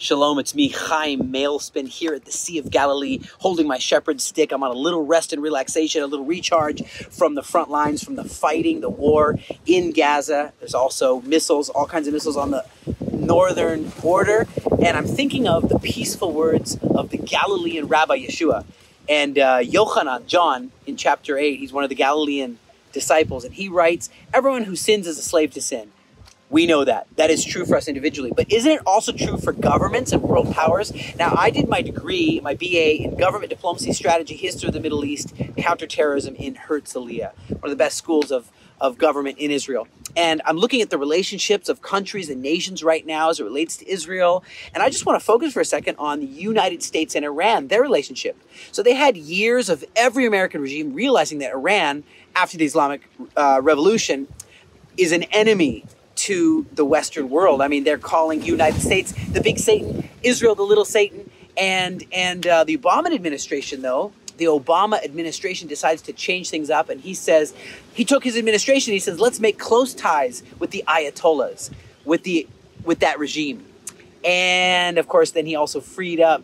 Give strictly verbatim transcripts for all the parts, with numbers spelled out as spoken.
Shalom, it's me, Chaim Malespin, here at the Sea of Galilee, holding my shepherd's stick. I'm on a little rest and relaxation, a little recharge from the front lines, from the fighting, the war in Gaza. There's also missiles, all kinds of missiles on the northern border. And I'm thinking of the peaceful words of the Galilean Rabbi Yeshua. And uh, Yohanan, John, in chapter eight, he's one of the Galilean disciples, and he writes, "Everyone who sins is a slave to sin." We know that. That is true for us individually. But isn't it also true for governments and world powers? Now, I did my degree, my B A in government diplomacy strategy, history of the Middle East, counterterrorism in Herzliya, one of the best schools of, of government in Israel. And I'm looking at the relationships of countries and nations right now as it relates to Israel. And I just want to focus for a second on the United States and Iran, their relationship. So they had years of every American regime realizing that Iran, after the Islamic uh, Revolution, is an enemy to the Western world. I mean, they're calling United States the big Satan, Israel the little Satan, and and uh, the Obama administration, though, the Obama administration decides to change things up, and he says, he took his administration, he says, let's make close ties with the Ayatollahs, with the with that regime. And of course, then he also freed up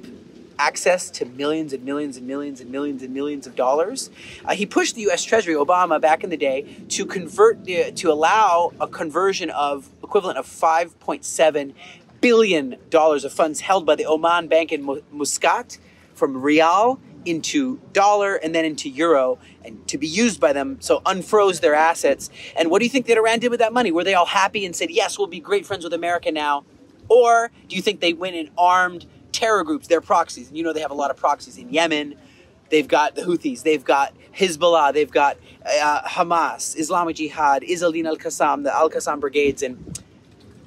access to millions and millions and millions and millions and millions of dollars. Uh, he pushed the U S Treasury, Obama, back in the day, to convert, the, to allow a conversion of equivalent of five point seven billion dollars of funds held by the Oman Bank in Muscat from Rial into dollar and then into euro, and to be used by them, so unfroze their assets. And what do you think that Iran did with that money? Were they all happy and said, yes, we'll be great friends with America now? Or do you think they went and armed terror groups, their proxies? And you know they have a lot of proxies in Yemen. They've got the Houthis, they've got Hezbollah, they've got uh, Hamas, Islamic Jihad, Izzaline al Qassam, the al Qassam brigades. And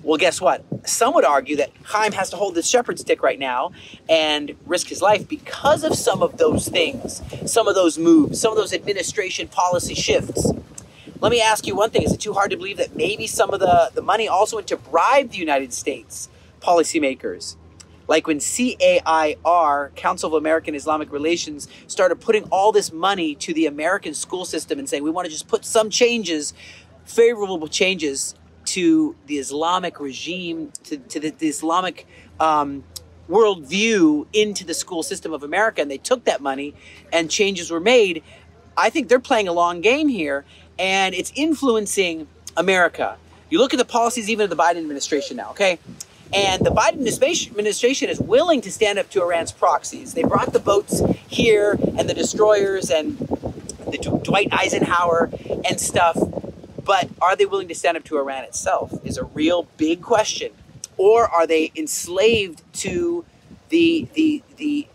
well, guess what? Some would argue that Chaim has to hold this shepherd's stick right now and risk his life because of some of those things, some of those moves, some of those administration policy shifts. Let me ask you one thing. Is it too hard to believe that maybe some of the, the money also went to bribe the United States policymakers? Like when C A I R, Council of American Islamic Relations, started putting all this money to the American school system and saying, we want to just put some changes, favorable changes to the Islamic regime, to, to the, the Islamic um, worldview into the school system of America. And they took that money and changes were made. I think they're playing a long game here, and it's influencing America. You look at the policies even of the Biden administration now, okay? And the Biden administration is willing to stand up to Iran's proxies. They brought the boats here and the destroyers and the D- Dwight Eisenhower and stuff. But are they willing to stand up to Iran itself is a real big question. Or are they enslaved to the, the, the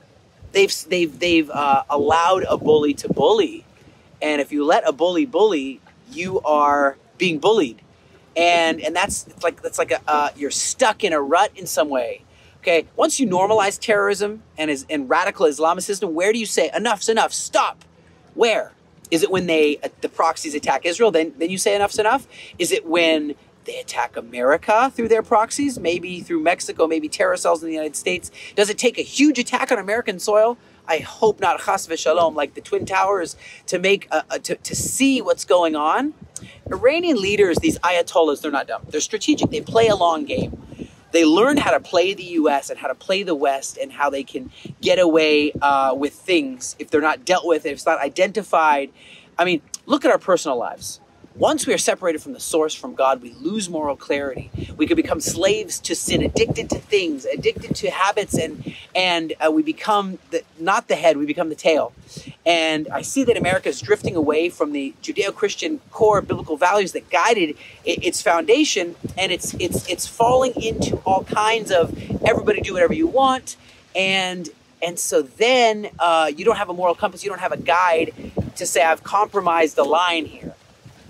they've, they've, they've uh, allowed a bully to bully. And if you let a bully bully, you are being bullied. And and that's it's like that's like a uh, you're stuck in a rut in some way, okay? Once you normalize terrorism and is and radical Islamicism, where do you say enough's enough? Stop. Where is it when they uh, the proxies attack Israel? Then then you say enough's enough. Is it when they attack America through their proxies? Maybe through Mexico. Maybe terror cells in the United States. Does it take a huge attack on American soil? I hope not, chas v'shalom, like the Twin Towers, to make a, a, to, to see what's going on. Iranian leaders, these Ayatollahs, they're not dumb. They're strategic. They play a long game. They learn how to play the U S and how to play the West and how they can get away uh, with things if they're not dealt with, if it's not identified. I mean, look at our personal lives. Once we are separated from the source, from God, we lose moral clarity. We could become slaves to sin, addicted to things, addicted to habits, and and uh, we become the, not the head, we become the tail. And I see that America is drifting away from the Judeo-Christian core biblical values that guided its foundation, and it's it's it's falling into all kinds of everybody do whatever you want, and and so then uh, you don't have a moral compass, you don't have a guide to say I've compromised the line here.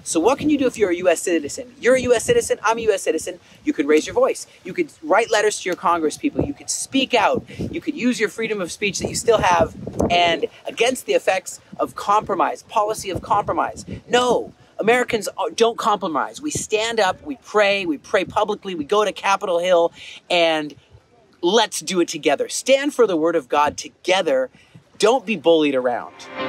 So what can you do if you're a U S citizen? You're a U S citizen, I'm a U S citizen. You could raise your voice. You could write letters to your Congress people. You could speak out. You could use your freedom of speech that you still have and against the effects of compromise, policy of compromise. No, Americans don't compromise. We stand up, we pray, we pray publicly, we go to Capitol Hill, and let's do it together. Stand for the word of God together. Don't be bullied around.